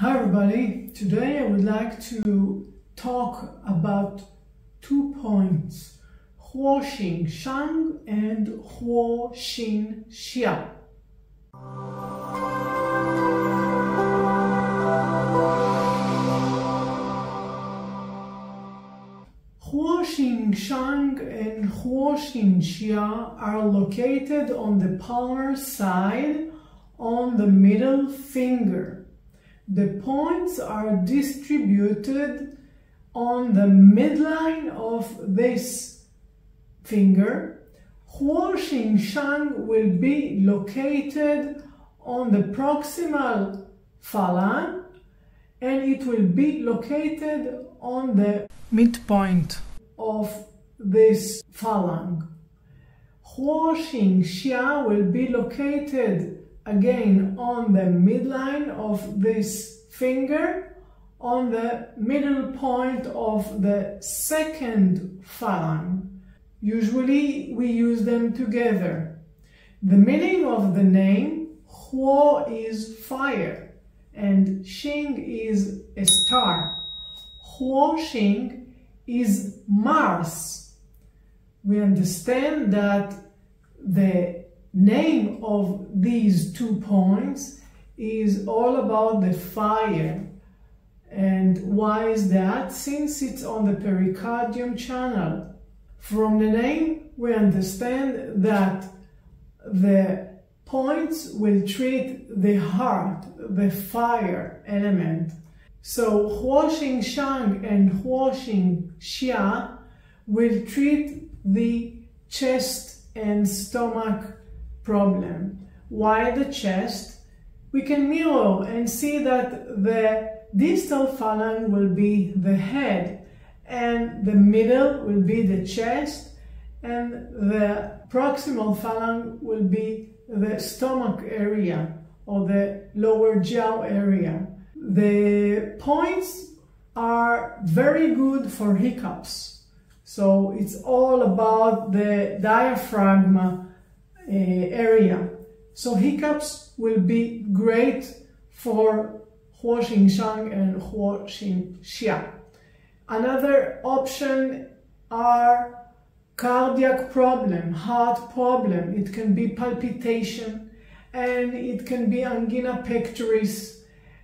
Hi everybody, today I would like to talk about 2 points, Huoxing Shang and Huoxing Xia. Huoxing Shang and Huoxing Xia are located on the palmar side on the middle finger. The points are distributed on the midline of this finger. Huoxing Shang will be located on the proximal phalan and it will be located on the midpoint of this phalanx. Huoxing Xia will be located again on the midline of this finger, on the middle point of the second phalanx. Usually we use them together. The meaning of the name Huo is fire and Xing is a star. Huoxing is Mars. We understand that the name of these 2 points is all about the fire. And why is that? Since it's on the pericardium channel. From the name, we understand that the points will treat the heart, the fire element. So Huoxing Shang and Huoxing Xia will treat the chest and stomach problem. Why the chest? We can mirror and see that the distal phalanx will be the head and the middle will be the chest and the proximal phalanx will be the stomach area or the lower jaw area. The points are very good for hiccups. So it's all about the diaphragm area. So hiccups will be great for Huoxing Shang and Huoxing Xia. Another option are cardiac problem, heart problem. It can be palpitation and it can be angina pectoris.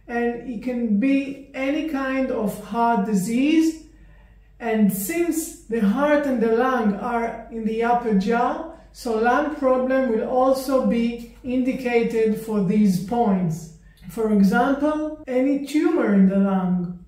And it can be any kind of heart disease. And since the heart and the lung are in the upper jaw, so lung problem will also be indicated for these points. For example, any tumor in the lung.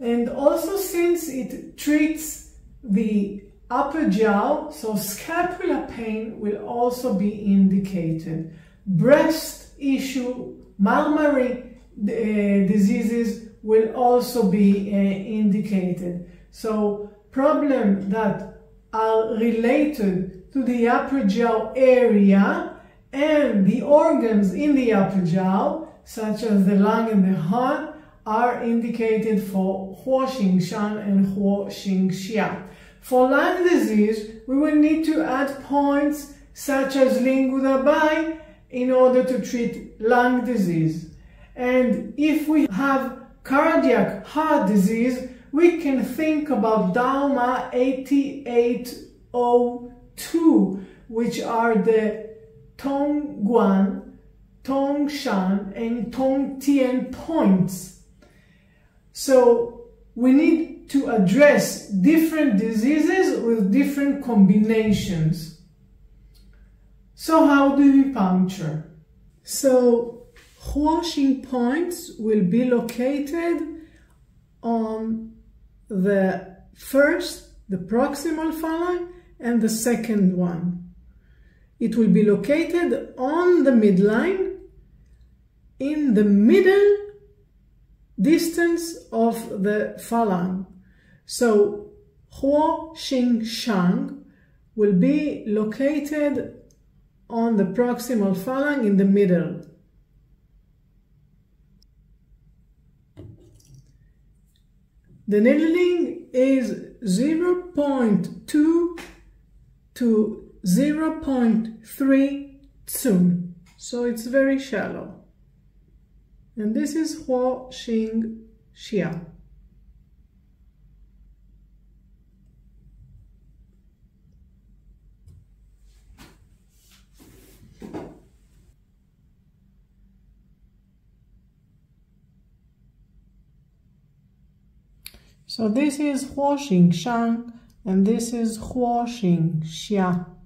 And also since it treats the upper jaw, so scapular pain will also be indicated. Breast issue, mammary diseases will also be indicated. So problems that are related to the upper jaw area and the organs in the upper jaw, such as the lung and the heart, are indicated for Huoxing Shang and Huoxing Xia. For lung disease, we will need to add points such as Ling Gu Dabai in order to treat lung disease. And if we have cardiac heart disease, we can think about Daoma 88.02, which are the Tong Guan, Tong Shan, and Tong Tian points. So we need to address different diseases with different combinations. So how do we puncture? So Huoxing points will be located on the first, the proximal phalanx, and the second one. It will be located on the midline, in the middle distance of the phalanx. So Huoxing Shang will be located on the proximal phalanx in the middle. The needling is 0.2 to 0.3 tsum, so it's very shallow. And this is Huoxing Xia. So this is Huoxing Shang and this is Huoxing Xia.